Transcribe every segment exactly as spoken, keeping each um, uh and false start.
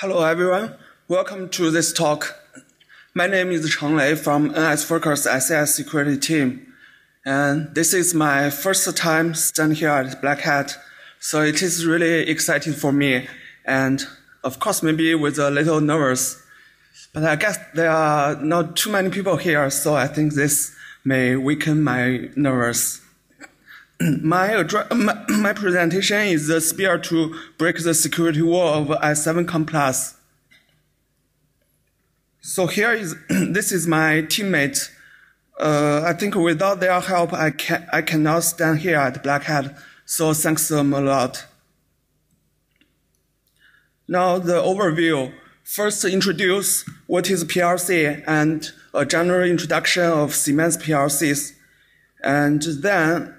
Hello everyone, welcome to this talk. My name is Cheng Lei from NSFocus S S security team. And this is my first time standing here at Black Hat, so it is really exciting for me. And of course maybe with a little nervous, but I guess there are not too many people here, so I think this may weaken my nerves. My, my, my presentation is the spear to break the security wall of S seven CommPlus. So here is, this is my teammate. Uh, I think without their help, I, can, I cannot stand here at Black Hat. So thanks them a lot. Now the overview. First introduce what is P L C and a general introduction of Siemens P L Cs. And then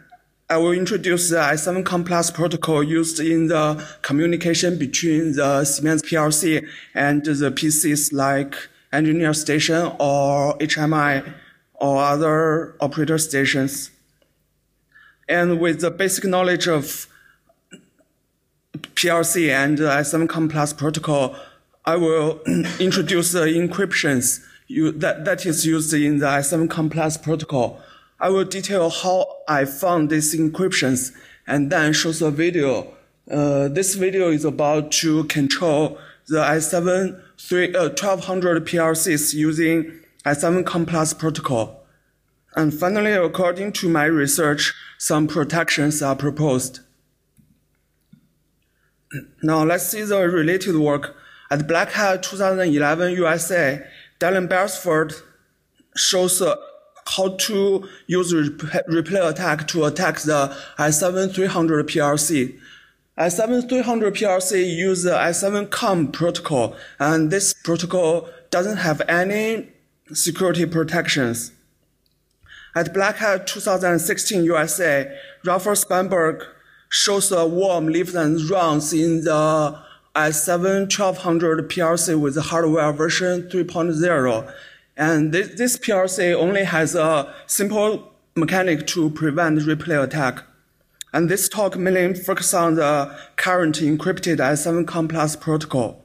I will introduce the S seven CommPlus protocol used in the communication between the Siemens P L C and the P Cs like engineer station or H M I or other operator stations. And with the basic knowledge of P L C and the S seven CommPlus protocol, I will introduce the encryptions you, that, that is used in the S seven CommPlus protocol. I will detail how I found these encryptions and then shows a video. Uh, this video is about to control the S seven twelve hundred P L Cs using S seven CommPlus protocol. And finally, according to my research, some protections are proposed. Now let's see the related work. At Black Hat twenty eleven U S A, Dylan Beresford shows a how to use replay attack to attack the S seven three hundred P L C. S seven three hundred P L C uses the S seven comm protocol, and this protocol doesn't have any security protections. At Black Hat twenty sixteen U S A, Rafael Spamberg shows a worm lives and runs in the S seven twelve hundred P L C with hardware version three point zero. And this, this P L C only has a simple mechanic to prevent replay attack. And this talk mainly focuses on the current encrypted S seven CommPlus protocol.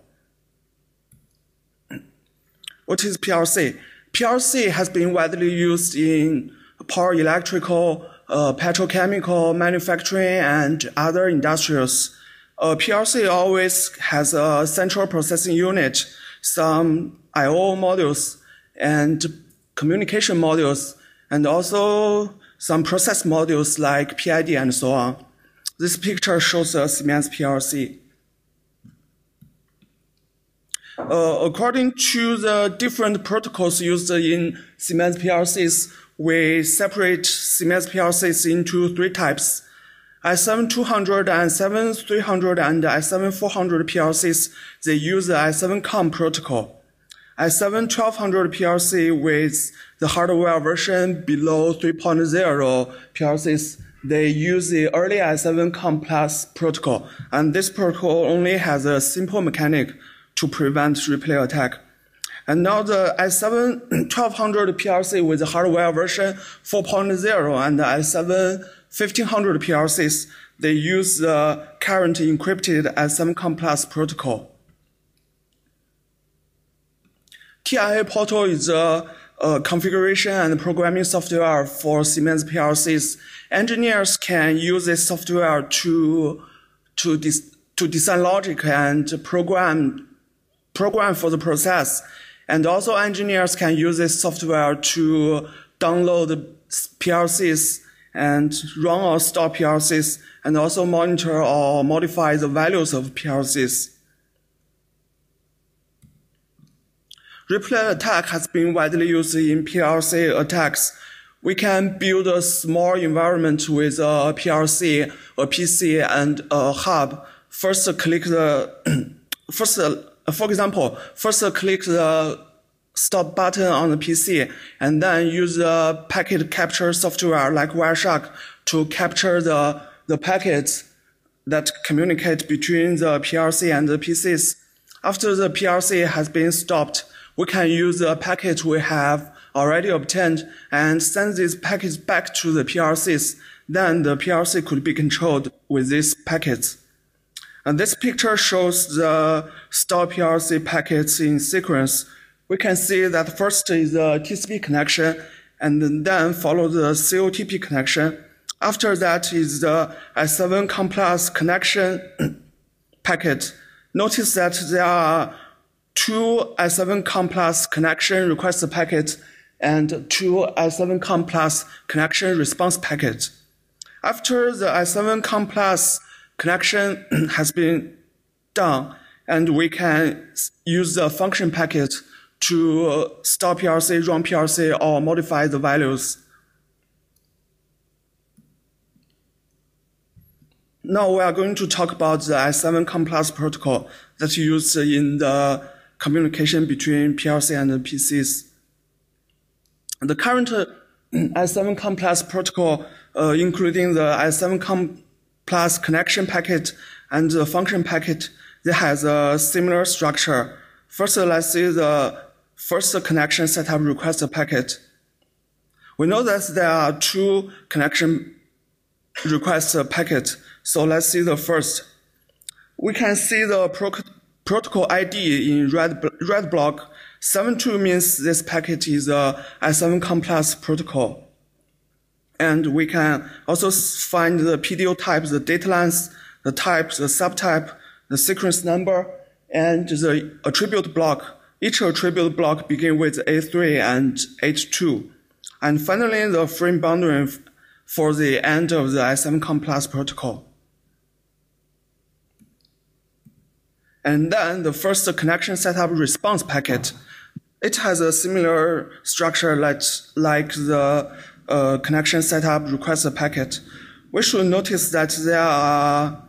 What is P L C? P L C has been widely used in power electrical, uh, petrochemical, manufacturing, and other industries. Uh, P L C always has a central processing unit, some I O modules, and communication modules, and also some process modules like P I D and so on. This picture shows a Siemens P L C. Uh, according to the different protocols used in Siemens P L Cs, we separate Siemens P L Cs into three types. S seven two hundred and S seven three hundred and S seven four hundred P L Cs, they use the S seven comm protocol. S seven twelve hundred P L C with the hardware version below three point zero P L Cs, they use the early S seven CommPlus protocol. And this protocol only has a simple mechanic to prevent replay attack. And now the S seven twelve hundred P L C with the hardware version four point zero and the S seven fifteen hundred P L Cs, they use the current encrypted S seven CommPlus protocol. T I A portal is a, a configuration and programming software for Siemens P L Cs. Engineers can use this software to to, dis, to design logic and program program for the process. And also engineers can use this software to download P L Cs and run or store P L Cs, and also monitor or modify the values of P L Cs. Replay attack has been widely used in P L C attacks. We can build a small environment with a P L C, a P C, and a hub. First, click the first, for example, first click the stop button on the P C, and then use the packet capture software like Wireshark to capture the the packets that communicate between the P L C and the P Cs. After the P L C has been stopped, we can use the packet we have already obtained and send these packets back to the P L Cs. Then the P L C could be controlled with these packets. And this picture shows the store P L C packets in sequence. We can see that first is the T C P connection, and then follow the C O T P connection. After that is the S seven CommPlus connection packet. Notice that there are two S seven CommPlus connection request packets and two S seven CommPlus connection response packets. After the S seven CommPlus connection has been done, and we can use the function packet to store P L C, run P L C, or modify the values. Now we are going to talk about the S seven CommPlus protocol that's used in the communication between P L C and the P Cs. The current S seven CommPlus protocol, uh, including the S seven CommPlus connection packet and the function packet, that has a similar structure. First, let's see the first connection setup request packet. We know that there are two connection request packets. So let's see the first. We can see the pro protocol I D in red, red block. seven two means this packet is a S seven CommPlus protocol. And we can also find the P D O type, the data lines, the type, the subtype, the sequence number, and the attribute block. Each attribute block begins with A three and A two. And finally, the frame boundary for the end of the S seven CommPlus protocol. And then the first connection setup response packet. It has a similar structure like, like the uh, connection setup request packet. We should notice that there are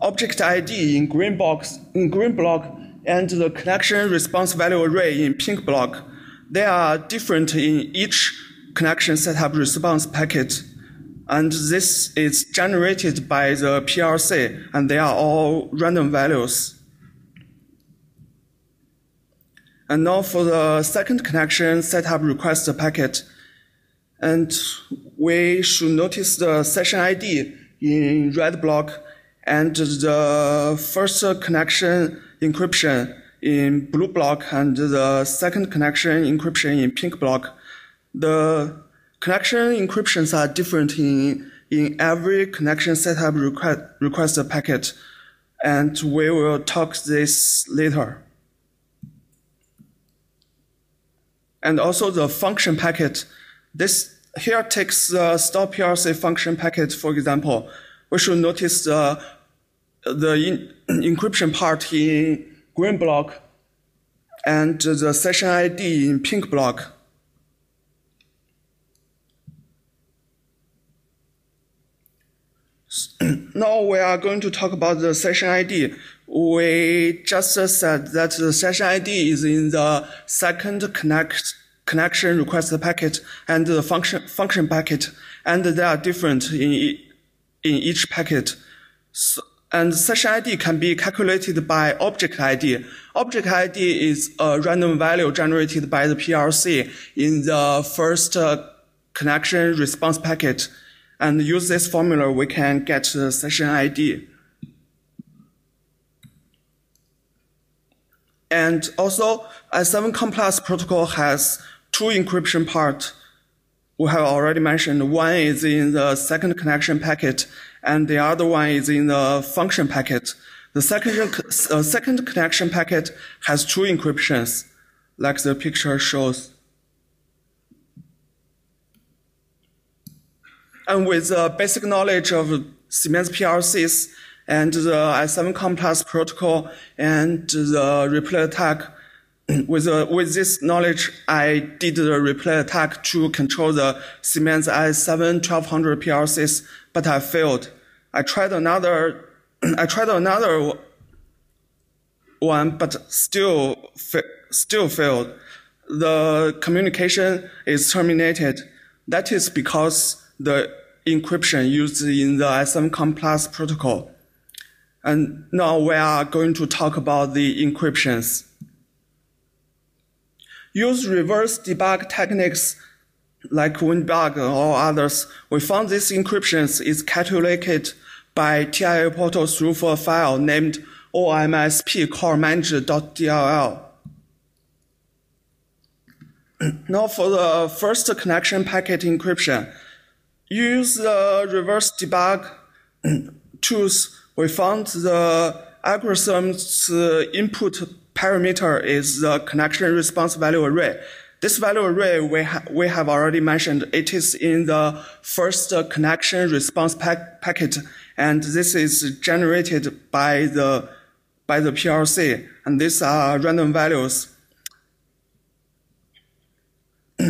object I D in green box, in green block, and the connection response value array in pink block. They are different in each connection setup response packet. And this is generated by the P L C, and they are all random values. And now for the second connection setup request packet. And we should notice the session I D in red block and the first connection encryption in blue block and the second connection encryption in pink block. The connection encryptions are different in, in every connection setup request, request packet, and we will talk this later. And also the function packet. This here takes the store P L C function packet, for example. We should notice the, the in, encryption part in green block and the session I D in pink block. Now we are going to talk about the session I D. We just said that the session I D is in the second connect, connection request packet and the function, function packet, and they are different in, in each packet. So, and session I D can be calculated by object I D. Object I D is a random value generated by the P L C in the first uh, connection response packet. And use this formula, we can get the session I D. And also, S seven CommPlus protocol has two encryption parts. We have already mentioned one is in the second connection packet, and the other one is in the function packet. The second, uh, second connection packet has two encryptions, like the picture shows. And with the basic knowledge of Siemens P L Cs and the S seven CommPlus protocol and the replay attack, with, the, with this knowledge, I did the replay attack to control the Siemens S seven twelve hundred P L Cs, but I failed. I tried another, I tried another one, but still, still failed. The communication is terminated. That is because the encryption used in the S seven CommPlus protocol. And now we are going to talk about the encryptions. Use reverse debug techniques like WinDBG or others. We found these encryptions is calculated by T I A portal through a file named O M S P core manager dot D L L. Now for the first connection packet encryption, use the reverse debug tools. We found the algorithm's input parameter is the connection response value array. This value array we, ha we have already mentioned. It is in the first connection response pack packet, and this is generated by the, by the P L C, and these are random values.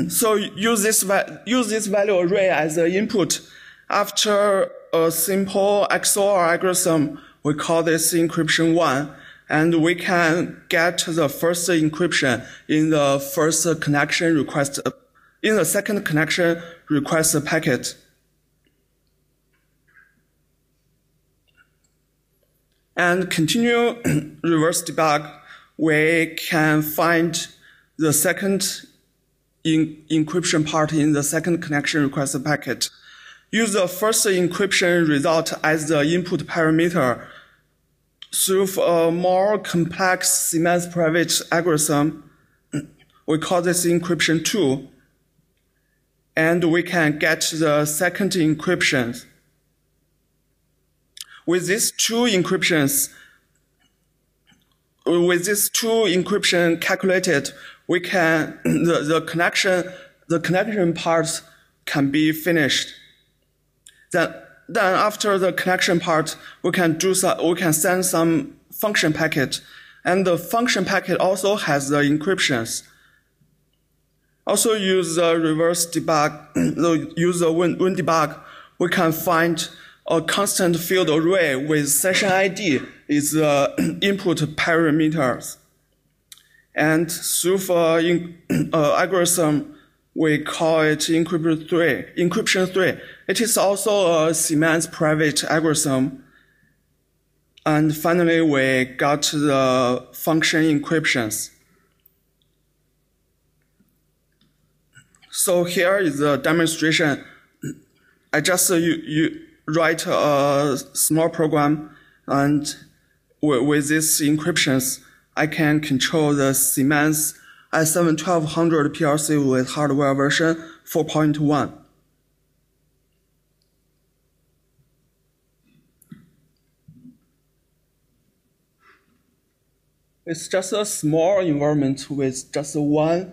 So use this, use this value array as the input. After a simple X O R algorithm, we call this encryption one, and we can get the first encryption in the first connection request, in the second connection request packet. And continue reverse debug, we can find the second In encryption part in the second connection request packet. Use the first encryption result as the input parameter. Through a more complex Siemens private algorithm, we call this encryption two, and we can get the second encryption. With these two encryptions, with these two encryption calculated, we can, the, the connection, the connection part can be finished. Then, then after the connection part, we can do some, we can send some function packet, and the function packet also has the encryptions. Also use the reverse debug, use the win, win debug, we can find a constant field array with session I D is the input parameters. And through an uh, algorithm, we call it encryption three. Encryption three. It is also a Siemens private algorithm. And finally, we got the function encryptions. So here is the demonstration. I just uh, you, you write a small program, and with these encryptions, I can control the Siemens S seven twelve hundred P L C with hardware version four point one. It's just a small environment with just one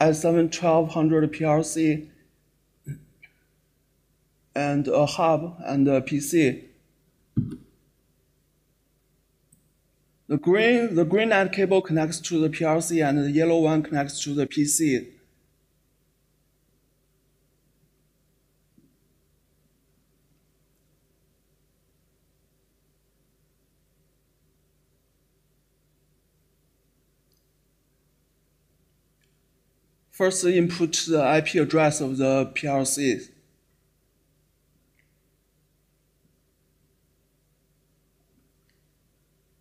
S seven twelve hundred P L C and a hub and a P C. The green, the green net cable connects to the P L C, and the yellow one connects to the P C. First, input the I P address of the P L C.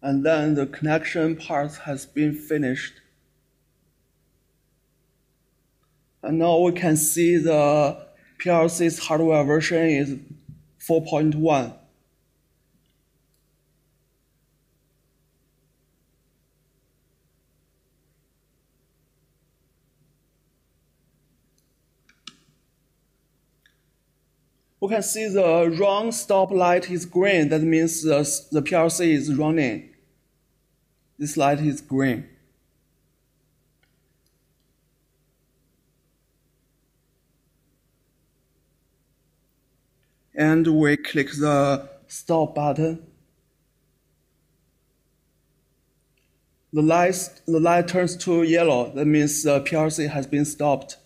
And then the connection part has been finished. And now we can see the P L C's hardware version is four point one. We can see the wrong stop light is green. That means the, the P L C is running. This light is green. And we click the stop button. The light, the light turns to yellow. That means the P L C has been stopped.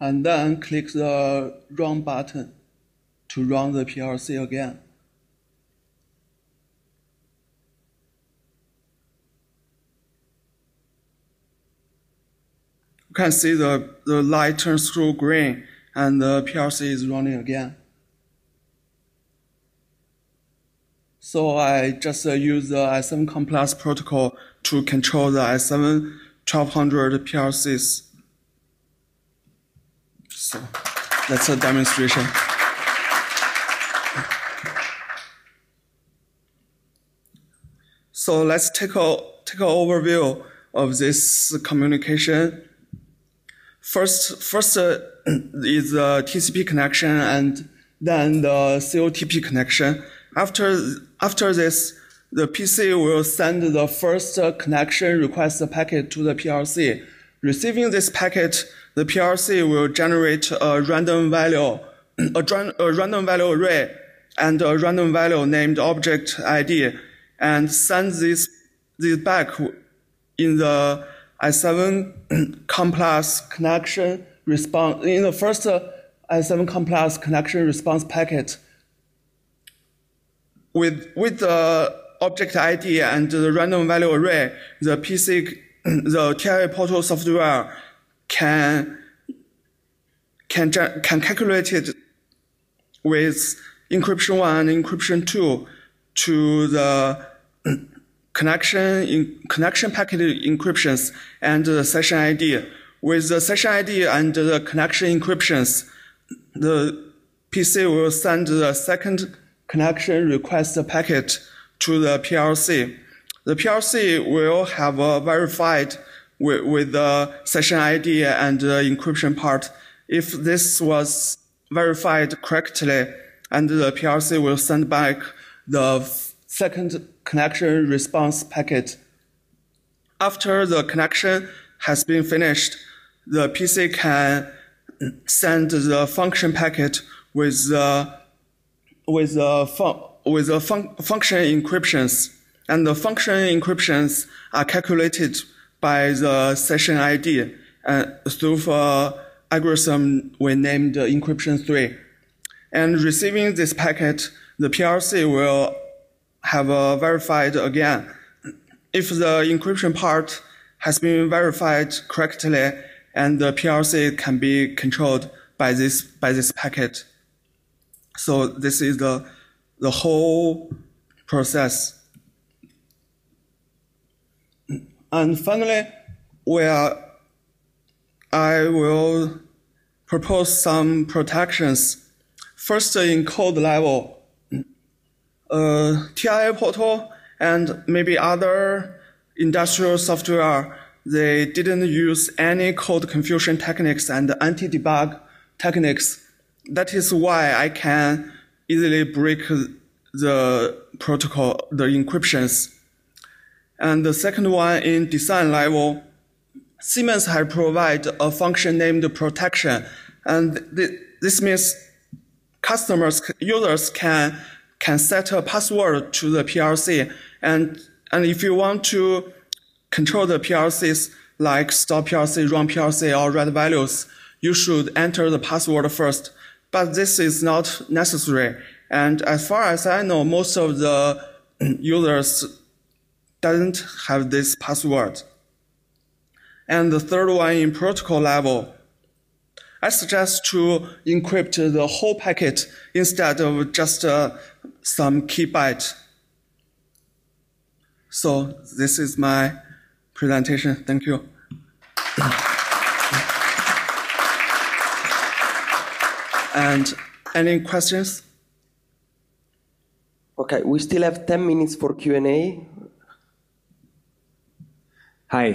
And then click the run button to run the P L C again. You can see the, the light turns through green, and the P L C is running again. So I just uh, use the S seven CommPlus protocol to control the S seven twelve hundred P L Cs. So that's a demonstration. So let's take a take an overview of this communication. First, first uh, is the T C P connection, and then the C O T P connection. After after this, the P C will send the first connection request packet to the P L C. Receiving this packet, the P L C will generate a random value, a, a random value array, and a random value named object I D, and send this this back in the S seven CommPlus connection response in the first S seven CommPlus connection response packet. With with the object I D and the random value array, the P C, the T I A portal software can can can calculate it with encryption one and encryption two to the connection in connection packet encryptions and the session I D. With the session I D and the connection encryptions, the P C will send the second connection request packet to the P L C. The P L C will have a verified with, with the session I D and the encryption part. If this was verified correctly, and the P L C will send back the second connection response packet. After the connection has been finished, the P C can send the function packet with the with the fun with the fun function encryptions, and the function encryptions are calculated by the session I D uh, through an algorithm we named encryption three. And receiving this packet, the P L C will have uh, verified again. If the encryption part has been verified correctly, and the P L C can be controlled by this by this packet. So this is the the whole process. And finally, where I will propose some protections. First, in code level, uh, T I A portal and maybe other industrial software, they didn't use any code confusion techniques and anti-debug techniques. That is why I can easily break the protocol, the encryptions. And the second one, in design level, Siemens had provided a function named protection. And th this means customers, users can, can set a password to the P L C. And, and if you want to control the P L Cs, like stop P L C, run P L C, or read values, you should enter the password first. But this is not necessary. And as far as I know, most of the users doesn't have this password. And the third one, in protocol level, I suggest to encrypt the whole packet instead of just uh, some key byte. So this is my presentation. Thank you. And any questions? Okay, we still have ten minutes for Q and A. Hi,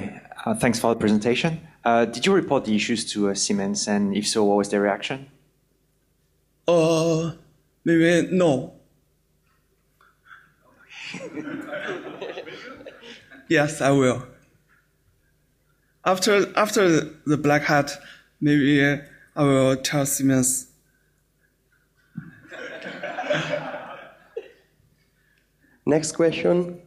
uh, thanks for the presentation. Uh, did you report the issues to uh, Siemens, and if so, what was their reaction? Uh, maybe no. Yes, I will. After, after the Black Hat, maybe I will tell Siemens. Next question.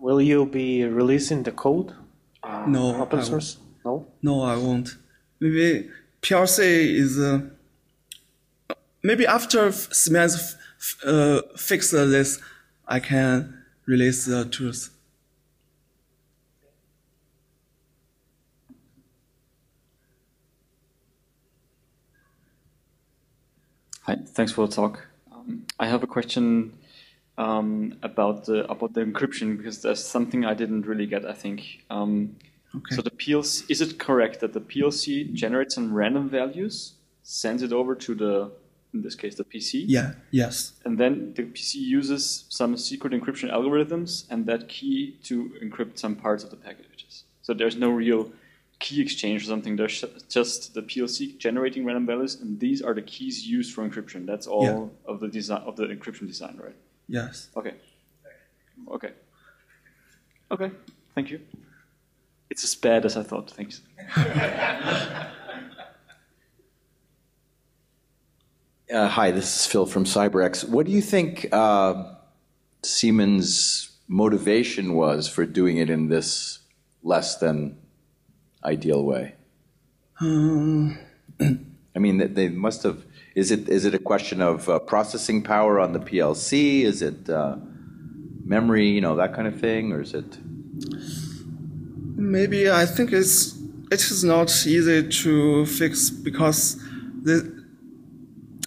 Will you be releasing the code? Uh, no. Open source? No? No, I won't. Maybe P L C is... Uh, maybe after Siemens uh, fixes this, I can release the tools. Hi, thanks for the talk. Um, I have a question um, about the about the encryption, because there's something I didn't really get, I think. Um, okay. So the P L C, is it correct that the P L C generates some random values, sends it over to the, in this case, the P C? Yeah, yes. And then the P C uses some secret encryption algorithms and that key to encrypt some parts of the packages. So there's no real key exchange or something. There's just the P L C generating random values, and these are the keys used for encryption. That's all yeah. of the design of the encryption design, right? Yes. Okay. Okay. Okay. Thank you. It's as bad as I thought. Thanks. uh, hi, this is Phil from CyberX. What do you think uh, Siemens' motivation was for doing it in this less than ideal way? Um, I mean, they must have. Is it is it a question of uh, processing power on the P L C? Is it uh, memory? You know, that kind of thing, or is it? Maybe I think it's it is not easy to fix, because this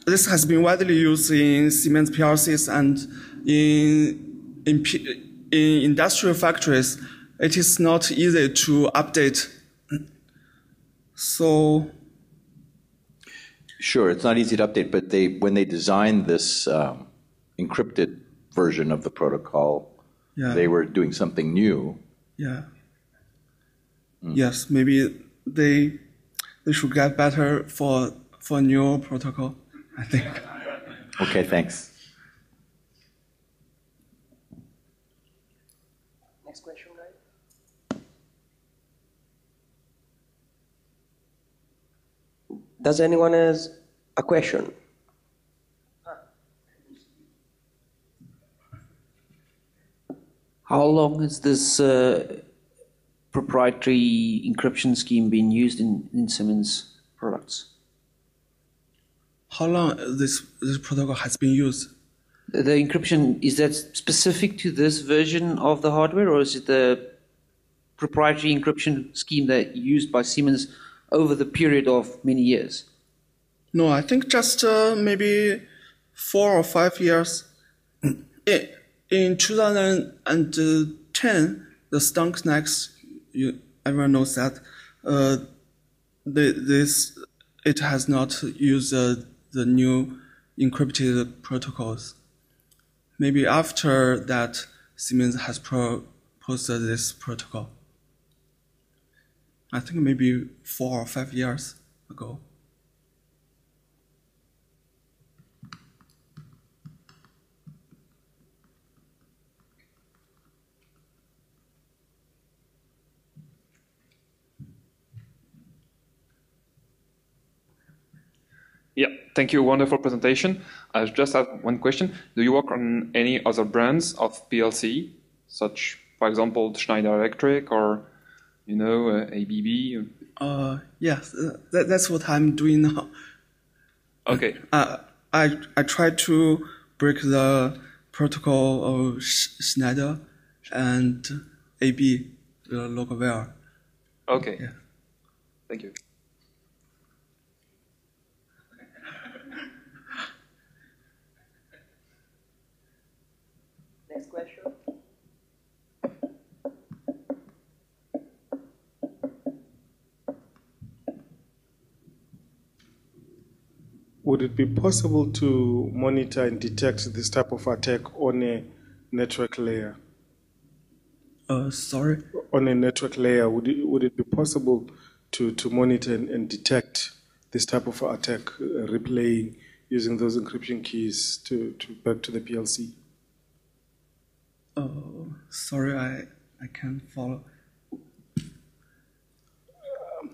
this has been widely used in Siemens P L Cs and in in P, in industrial factories. It is not easy to update. So, sure, it's not easy to update, but they when they designed this um, encrypted version of the protocol, yeah. they were doing something new. Yeah. Mm. Yes, maybe they they should get better for for a new protocol, I think. Okay, thanks. Next question. Does anyone has a question? How long has this uh, proprietary encryption scheme been used in, in Siemens products? How long this this protocol has been used? The, the encryption, is that specific to this version of the hardware, or is it the proprietary encryption scheme that used by Siemens over the period of many years? No, I think just uh, maybe four or five years. In two thousand ten, the Stuxnet, you everyone knows that, uh, the, this it has not used uh, the new encrypted protocols. Maybe after that, Siemens has proposed this protocol. I think maybe four or five years ago. Yeah, thank you. Wonderful presentation. I just have one question. Do you work on any other brands of P L C, such, for example, Schneider Electric or you know, uh, A B B? Uh, yes, uh, that, that's what I'm doing now. Okay. Uh, I, I try to break the protocol of Schneider and A B, the logware. Okay. Yeah. Thank you. Next question. Would it be possible to monitor and detect this type of attack on a network layer? Uh, sorry? On a network layer, would it, would it be possible to, to monitor and, and detect this type of attack, uh, replaying using those encryption keys to, to back to the P L C? Oh, sorry, I, I can't follow.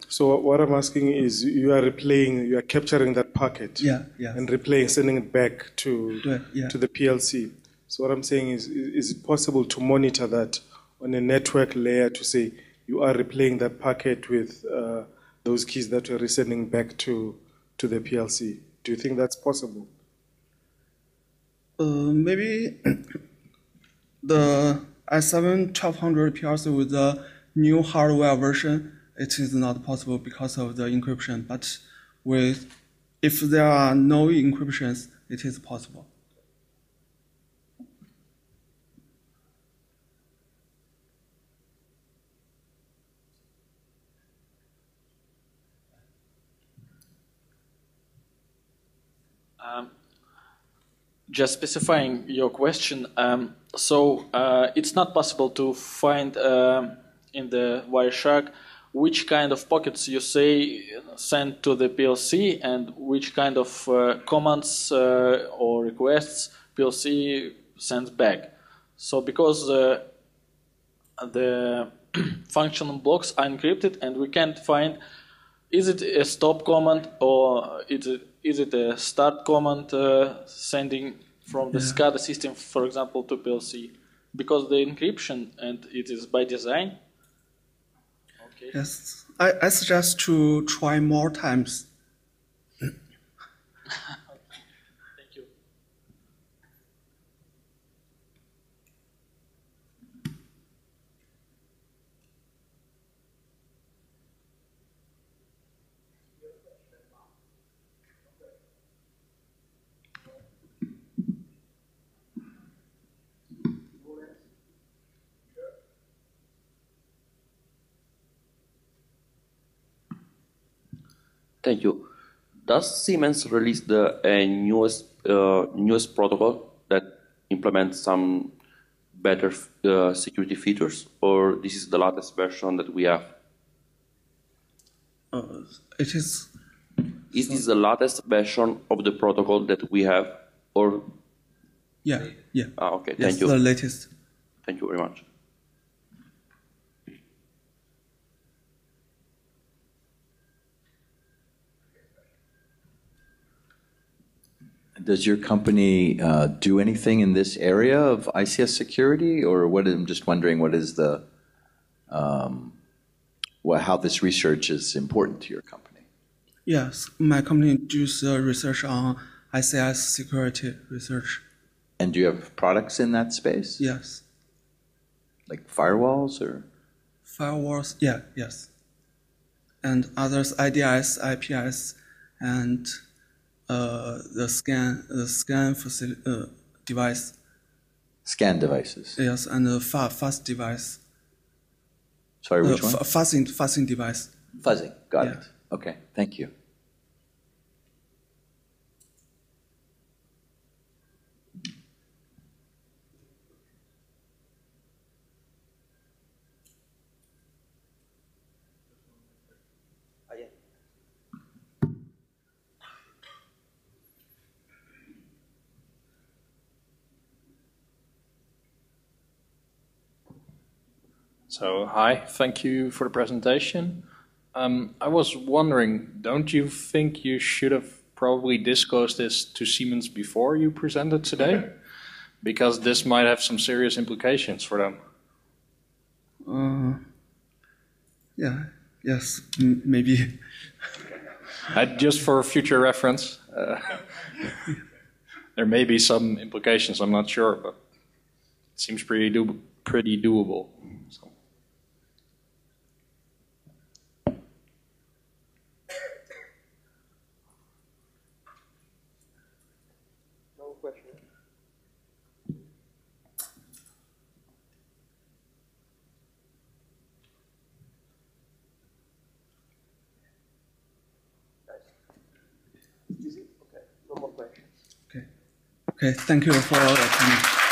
So what I'm asking is, you are replaying, you are capturing that packet, yeah, yeah. and replaying, sending it back to yeah, yeah. to the P L C. So what I'm saying is, is it possible to monitor that on a network layer to say you are replaying that packet with uh, those keys that you are sending back to to the P L C? Do you think that's possible? Uh, maybe the S seven twelve hundred P L C with the new hardware version. It is not possible because of the encryption, but with if there are no encryptions, it is possible. Um, just specifying your question, um, so uh, it's not possible to find uh, in the Wireshark which kind of packets you say send to the P L C and which kind of uh, commands uh, or requests P L C sends back. So because uh, the function blocks are encrypted and we can't find is it a stop command or is it, is it a start command uh, sending from the yeah. SCADA system, for example, to P L C? Because the encryption and it is by design. Okay. Yes, I, I suggest to try more times. Okay. Thank you. Thank you. Does Siemens release the uh, newest uh, newest protocol that implements some better uh, security features, or this is the latest version that we have? Uh, it is. Is this the latest version of the protocol that we have, or? Yeah. Yeah. Ah, okay. Yes, thank you. The latest. Thank you very much. Does your company uh, do anything in this area of I C S security, or what? I'm just wondering what is the, um, what, how this research is important to your company? Yes, my company does uh, research on I C S security research. And do you have products in that space? Yes. Like firewalls or? Firewalls, yeah, yes. And others, I D S, I P S, and Uh, the scan, the scan facility, uh, device. Scan devices. Yes, and the fa fast device. Sorry, which uh, one? Fuzzing, fuzzing device. Fuzzing, got yeah. it. Okay, thank you. So, hi, thank you for the presentation. Um, I was wondering, don't you think you should have probably disclosed this to Siemens before you presented today? Okay. Because this might have some serious implications for them. Uh, yeah, yes, m maybe. uh, just for future reference, uh, there may be some implications, I'm not sure, but it seems pretty, do pretty doable. So. Okay, thank you for all attending.